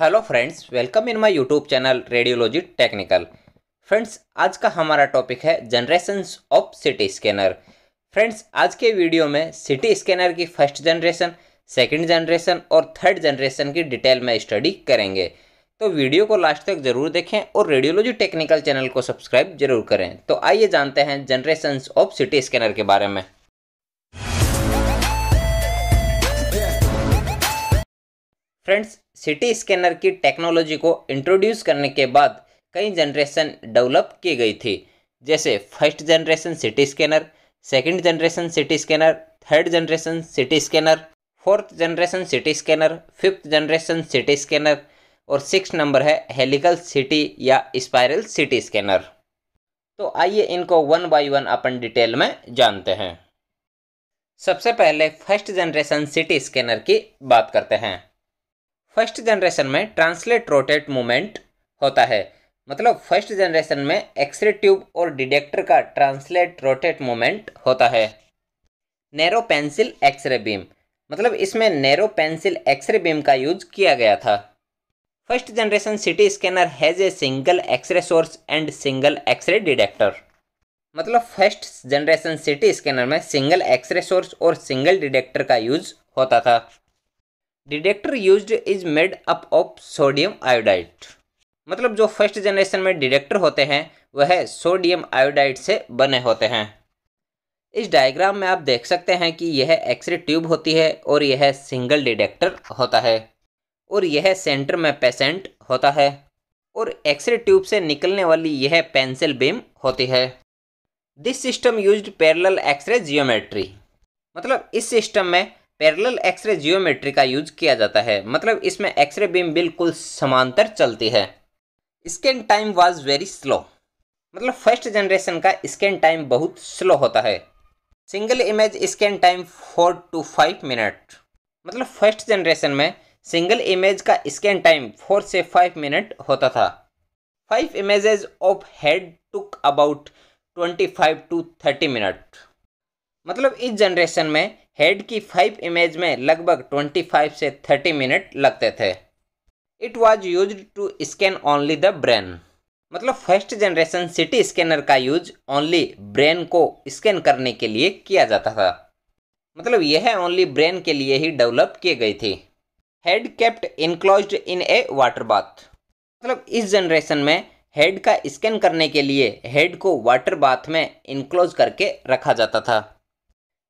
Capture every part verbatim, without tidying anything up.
Hello friends, welcome in my YouTube channel radiology technical. Friends, आज का हमारा topic है generations of CT scanner. Friends, आज के वीडियो में सिटी स्कैनर की फर्स्ट जनरेशन, सेकंड जनरेशन और थर्ड जनरेशन की डिटेल में स्टडी करेंगे। तो वीडियो को लास्ट तक जरूर देखें और रेडियोलॉजी टेक्निकल चैनल को सब्सक्राइब जरूर करें। तो आइए जानते हैं जनरेशंस ऑफ सिटी स्कैनर के बारे में। फ्रेंड्स, सिटी स्कैनर की टेक्नोलॉजी को इंट्रोड्यूस करने के बाद कई जनरेशन डेवलप की गई थी, जैसे first generation CT scanner, second generation CT scanner, third generation CT scanner, fourth generation CT scanner, fifth generation CT scanner और सिक्स नंबर है हेलिकल सिटी या स्पायरल सिटी स्कैनर। तो आइए इनको वन बाय वन अपन डिटेल में जानते हैं। सबसे पहले फर्स्ट जनरेशन सिटी स्कैनर की बात करते हैं। फर्स्ट जनरेशन में ट्रांसलेट रोटेट मूवमेंट होता है, मतलब फर्स्ट जनरेशन में एक्सरे ट्यूब और डिटेक्टर का ट्रांसलेट रोटेट मूवमेंट होता है। नैरो पेंसिल एक्सरे बीम, मतलब इसमें नैरो पेंसिल एक्सरे बीम का यूज किया गया था। First generation CT scanner has a single X ray source and single X ray detector, मतलब फर्स्ट जनरेशन सिटी स्कैनर में सिंगल एक्सरे सोर्स और सिंगल डिटेक्टर का यूज होता था। Detector used is made up of sodium iodide, मतलब जो first generation में detector होते हैं वह है सोडियम आयोडाइड से बने होते हैं। इस डायग्राम में आप देख सकते हैं कि यह एक्सरे ट्यूब होती है और यह सिंगल डिटेक्टर होता है और यह सेंटर में पेशेंट होता है और एक्सरे ट्यूब से निकलने वाली यह पेंसिल बीम होती है। This system used parallel x ray geometry, मतलब इस सिस्टम में पैरेलल एक्सरे जियोमेट्री का यूज किया जाता है, मतलब इसमें एक्सरे बीम बिल्कुल समांतर चलती है। Scan time was very slow, मतलब फर्स्ट जनरेशन का स्कैन टाइम बहुत स्लो होता है। Single image scan time four to five minute, मतलब फर्स्ट जनरेशन में सिंगल इमेज का स्कैन टाइम फोर से फाइव मिनट होता था। Five images of head took about twenty five to thirty minute, मतलब इस जनरेशन में हेड की फाइव इमेज में लगभग पच्चीस से तीस मिनट लगते थे। It was used to scan only the brain, मतलब फर्स्ट जनरेशन सिटी स्कैनर का यूज ओनली ब्रेन को स्कैन करने के लिए किया जाता था, मतलब यह ओनली ब्रेन के लिए ही डेवलप की गई थी। Head kept enclosed in a water bath, मतलब इस जनरेशन में हेड का स्कैन करने के लिए हेड को वाटर बाथ में इनक्लोज करके रखा जाता था।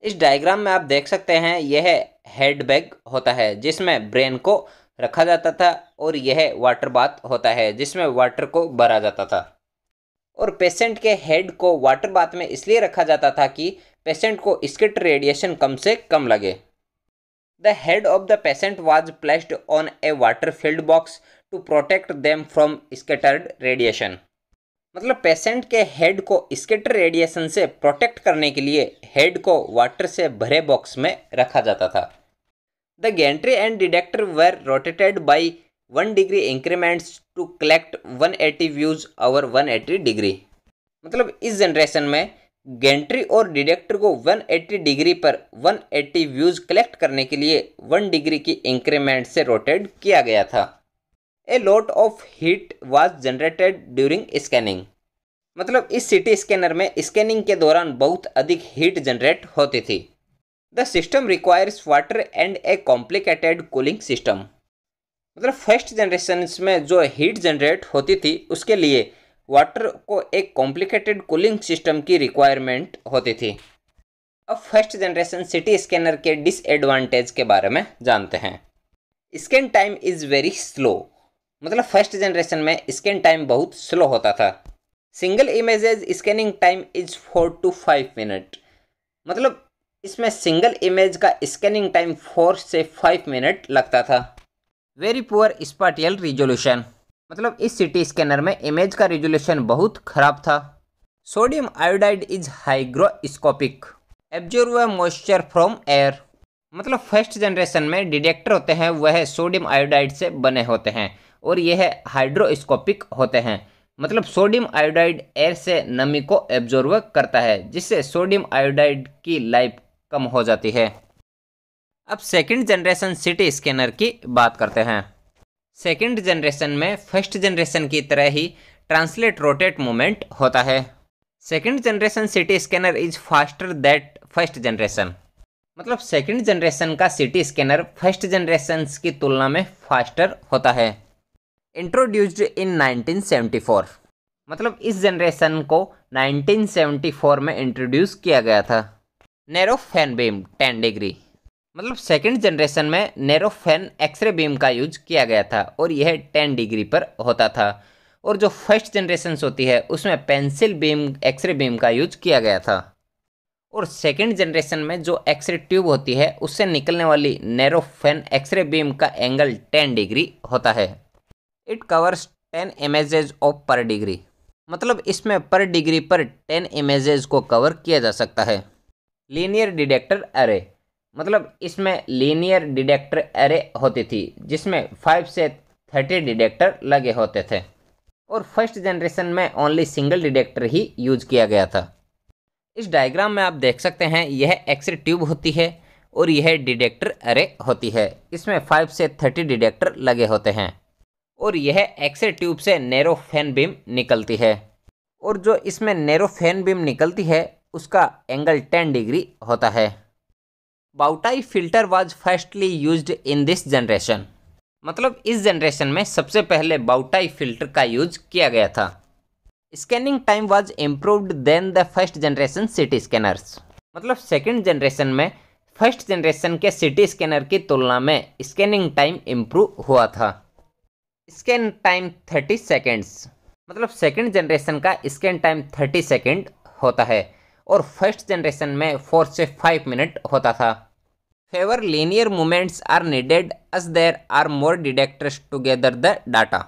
इस डायग्राम में आप देख सकते हैं यह हेड बैग होता है जिसमें ब्रेन को रखा जाता था और यह वाटर बाथ होता है जिसमें वाटर को भरा जाता था। और पेशेंट के हेड को वाटर बाथ में इसलिए रखा जाता था कि पेशेंट को स्कैट रेडिएशन कम से कम लगे। The head of the patient was placed on a water filled box to protect them from scattered radiation, मतलब पेशेंट के हेड को स्कैटर रेडिएशन से प्रोटेक्ट करने के लिए हेड को वाटर से भरे बॉक्स में रखा जाता था। The gantry and detector were rotated by one degree increments to collect one eighty views over one eighty degree, मतलब इस जनरेशन में गैंट्री और डिटेक्टर को वन एटी डिग्री पर वन एटी व्यूज कलेक्ट करने के लिए वन डिग्री की इंक्रीमेंट से रोटेट किया गया था। A lot of heat was generated during scanning, मतलब इस सिटी स्कैनर में स्कैनिंग के दौरान बहुत अधिक हीट जनरेट होती थी। The system requires water and a complicated cooling system, मतलब फर्स्ट जनरेशन में जो हीट जनरेट होती थी उसके लिए वाटर को एक कॉम्प्लिकेटेड कूलिंग सिस्टम की रिक्वायरमेंट होती थी। अब फर्स्ट जनरेशन सिटी स्कैनर के डिसएडवांटेज के बारे में जानते हैं। Scan time is very slow, मतलब फर्स्ट जनरेशन में स्कैन टाइम बहुत स्लो होता था। Single images scanning time is four to five minute, मतलब इसमें सिंगल इमेज का स्कैनिंग टाइम फोर से फाइव मिनट लगता था। वेरी पुअर स्पाटियल रिजोल्यूशन, मतलब इस सिटी स्कैनर में इमेज का रिजोल्यूशन बहुत खराब था। Sodium iodide is hygroscopic, absorb moisture from air, मतलब फर्स्ट जनरेशन में डिटेक्टर होते हैं वह सोडियम आयोडाइड से बने होते हैं और यह हाइड्रोस्कोपिक होते हैं, मतलब सोडियम आयोडाइड एयर से नमी को एब्जॉर्व करता है जिससे सोडियम आयोडाइड की लाइफ कम हो जाती है। अब सेकंड जनरेशन सिटी स्कैनर की बात करते हैं। सेकेंड जनरेशन में फर्स्ट जनरेशन की तरह ही ट्रांसलेट रोटेट मूवमेंट होता है। Second generation CT scanner is faster that first generation, मतलब सेकेंड जनरेशन का सिटी स्कैनर फर्स्ट जनरेशन की तुलना में फास्टर होता है। Introduced in nineteen seventy four, मतलब इस जनरेशन को नाइनटीन सेवेंटी फोर में इंट्रोड्यूस किया गया था। Narrow fan beam ten degree, मतलब सेकेंड जनरेशन में नैरो फैन एक्सरे बीम का यूज किया गया था और यह टेन डिग्री पर होता था। और जो फर्स्ट जनरेशन होती है उसमें पेंसिल बीम एक्सरे बीम का यूज किया गया था। और सेकेंड जनरेशन में जो एक्सरे ट्यूब होती है उससे निकलने वाली नैरो फैन एक्सरे बीम का एंगल टेन डिग्री होता है। It covers ten images of per degree, मतलब इसमें पर डिग्री पर टेन इमेजेज को कवर किया जा सकता है। लीनियर डिटेक्टर एरे, मतलब इसमें लीनियर डिटेक्टर एरे होती थी जिसमें फाइव से थर्टी डिटेक्टर लगे होते थे। और फर्स्ट जनरेशन में ओनली सिंगल डिटेक्टर ही यूज किया गया था। इस डायग्राम में आप देख सकते हैं यह एक्सरे ट्यूब होती है और यह डिटेक्टर एरे होती है। इसमें फाइव से थर्टी डिटेक्टर लगे होते हैं और यह एक्सरे ट्यूब से नैरो फैन बीम निकलती है। और जो इसमें नैरो फैन बीम निकलती है उसका एंगल टेन डिग्री होता है। Bowtie filter was firstly used in this generation, मतलब इस जनरेशन में सबसे पहले बाउटाई फिल्टर का यूज किया गया था। Scanning time was improved then the first generation CT scanners, मतलब सेकेंड जनरेशन में फर्स्ट जनरेशन के सिटी स्कैनर की तुलना में स्कैनिंग टाइम इम्प्रूव हुआ था। स्कैन टाइम थर्टी सेकेंड्स, मतलब सेकेंड जनरेशन का स्कैन टाइम थर्टी सेकेंड होता है और फर्स्ट जनरेशन में फोर से फाइव मिनट होता था। Fewer linear movements are needed as there are more detectors to gather the data,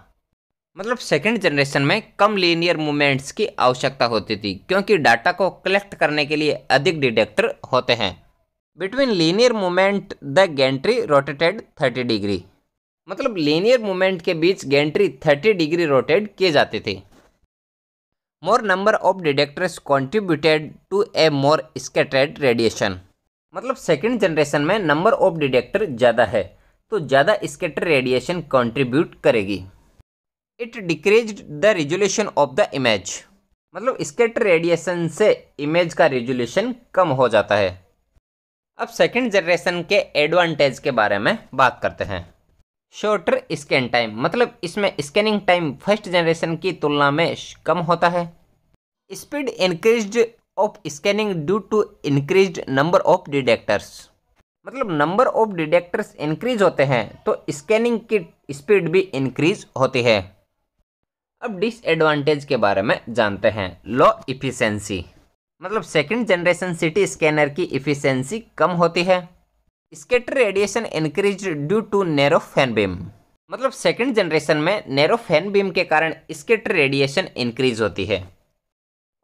मतलब सेकेंड जनरेशन में कम लीनियर मूवमेंट्स की आवश्यकता होती थी क्योंकि डाटा को कलेक्ट करने के लिए अधिक डिटेक्टर होते हैं। Between linear movement the gantry rotated thirty degree, मतलब लीनियर मूवमेंट के बीच गेंट्री थर्टी डिग्री रोटेट किए जाते थे। More number of detectors contributed to a more scattered radiation, मतलब सेकेंड जनरेशन में नंबर ऑफ डिटेक्टर ज़्यादा है तो ज़्यादा स्कैटर रेडिएशन कॉन्ट्रीब्यूट करेगी। It decreased the resolution of the image, मतलब स्कैटर रेडिएशन से इमेज का रेजोल्यूशन कम हो जाता है। अब सेकेंड जनरेशन के एडवांटेज के बारे में बात करते हैं। शॉर्टर स्कैन टाइम, मतलब इसमें स्कैनिंग टाइम फर्स्ट जनरेशन की तुलना में कम होता है। Speed increased of scanning due to increased number of detectors, मतलब नंबर ऑफ डिटेक्टर्स इंक्रीज होते हैं तो स्कैनिंग की स्पीड भी इंक्रीज होती है। अब डिसएडवांटेज के बारे में जानते हैं। लो इफिशेंसी, मतलब सेकेंड जनरेशन सिटी स्कैनर की इफिशेंसी कम होती है। Scatter radiation increase due to narrow fan beam, मतलब सेकेंड जनरेशन में नैरो फैन बीम के कारण स्कैटर रेडिएशन इंक्रीज होती है।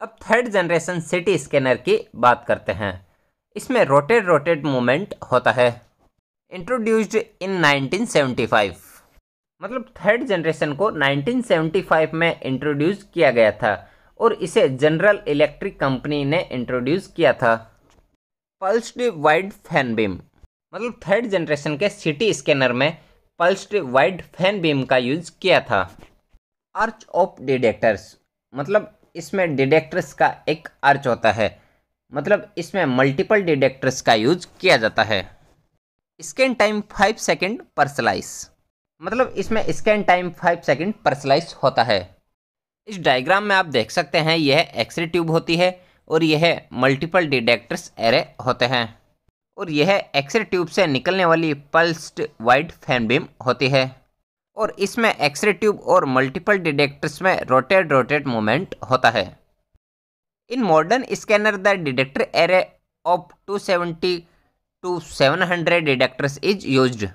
अब थर्ड जनरेशन सिटी स्कैनर की बात करते हैं। इसमें रोटेट रोटेट मूवमेंट होता है। Introduced in nineteen seventy five, मतलब थर्ड जनरेशन को नाइनटीन सेवेंटी फाइव में इंट्रोड्यूस किया गया था और इसे जनरल इलेक्ट्रिक कंपनी ने इंट्रोड्यूस किया था। पल्स्ड वाइड फैन बीम, मतलब थर्ड जनरेशन के सिटी स्कैनर में पल्स्ड वाइड फैन बीम का यूज किया था। आर्च ऑफ डिटेक्टर्स, मतलब इसमें डिटेक्टर्स का एक आर्च होता है, मतलब इसमें मल्टीपल डिटेक्टर्स का यूज किया जाता है। Scan time five second per slice, मतलब इसमें scan time five second per slice होता है। इस डायग्राम में आप देख सकते हैं यह एक्सरे ट्यूब होती है और यह मल्टीपल डिटेक्टर्स एरे होते हैं और यह एक्सरे ट्यूब से निकलने वाली पल्स्ड वाइड फैन बीम होती है। और इसमें एक्सरे ट्यूब और मल्टीपल डिटेक्टर्स में रोटेट रोटेट मूवमेंट होता है। In modern scanner the detector array of two seventy to seven hundred detectors is used,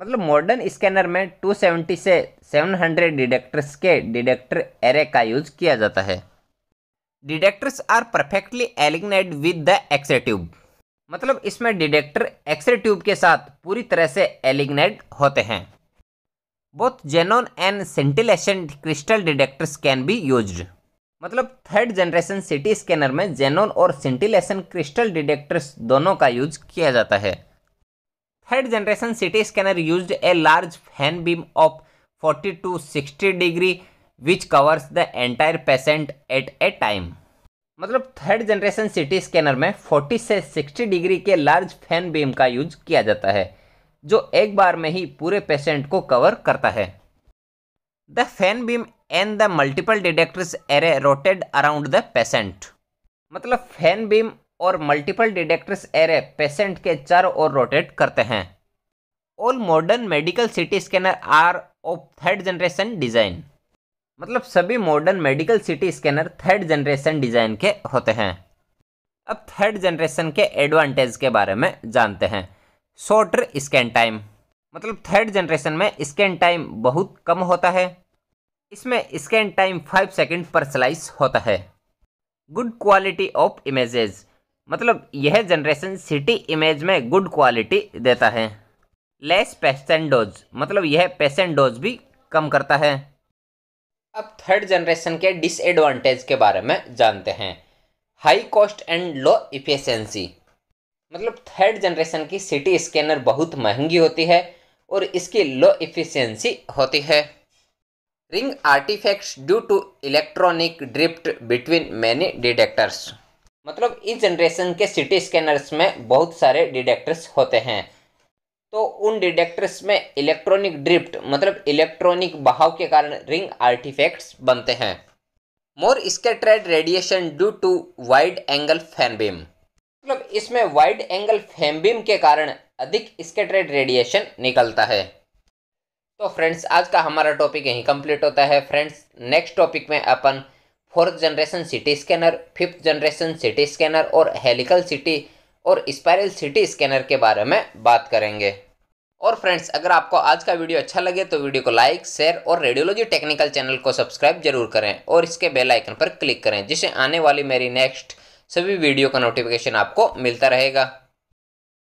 मतलब मॉडर्न स्कैनर में टू सेवेंटी से सेवन हंड्रेड डिटेक्टर्स के डिटेक्टर एरे का use किया जाता है। Detectors are perfectly aligned with the x ray tube, मतलब इसमें डिटेक्टर एक्सरे ट्यूब के साथ पूरी तरह से एलिग्नेट होते हैं। Both xenon and scintillation crystal detectors can be used, मतलब थर्ड जनरेशन सिटी स्कैनर में जेनोन और सेंटिलेशन क्रिस्टल डिटेक्टर्स दोनों का यूज किया जाता है। third generation C T scanner used a large fan beam of forty to sixty degree which covers the entire patient at a time। मतलब third generation CT scanner में चालीस से साठ डिग्री के लार्ज फैन बीम का यूज किया जाता है जो एक बार में ही पूरे पेशेंट को कवर करता है। The fan beam and the multiple detectors array rotated around the patient. मतलब फैन बीम और मल्टीपल डिटेक्टर्स एरे पेशेंट के चारों ओर रोटेट करते हैं। All modern medical CT scanner are of third generation design. मतलब सभी modern medical CT scanner third generation design के होते हैं। अब थर्ड जनरेशन के एडवांटेज के बारे में जानते हैं। Shorter scan time. मतलब थर्ड जनरेशन में स्कैन टाइम बहुत कम होता है। इसमें scan time five second per slice होता है। Good quality of images. मतलब यह जनरेशन सीटी इमेज में गुड क्वालिटी देता है। Less patient dose. मतलब यह पेशेंट डोज भी कम करता है। अब थर्ड जनरेशन के डिसएडवांटेज के बारे में जानते हैं। High cost and low efficiency. मतलब थर्ड जनरेशन की सीटी स्कैनर बहुत महंगी होती है और इसकी लो इफिशिएंसी होती है। Ring artifacts due to electronic drift between many detectors. मतलब इस जनरेशन के सीटी स्कैनर्स में बहुत सारे डिटेक्टर्स होते हैं तो उन डिटेक्टर्स में इलेक्ट्रॉनिक ड्रिफ्ट मतलब इलेक्ट्रॉनिक बहाव के कारण रिंग आर्टिफैक्ट्स बनते हैं। More scattered radiation due to wide angle fan beam. मतलब इसमें वाइड एंगल फैन बीम के कारण अधिक स्कैटर्ड रेडिएशन निकलता है। तो फ्रेंड्स आज का हमारा टॉपिक यहीं कंप्लीट होता है। फ्रेंड्स नेक्स्ट टॉपिक में अपन fourth generation CT scanner, fifth generation CT scanner और हेलिकल सीटी और स्पायरल सीटी स्कैनर के बारे में बात करेंगे। और फ्रेंड्स अगर आपको आज का वीडियो अच्छा लगे तो वीडियो को लाइक, शेयर और रेडियोलॉजी टेक्निकल चैनल को सब्सक्राइब जरूर करें और इसके बेल आइकन पर क्लिक करें जिससे आने वाली मेरी नेक्स्ट सभी वीडियो का नोटिफिकेशन आपको मिलता रहेगा।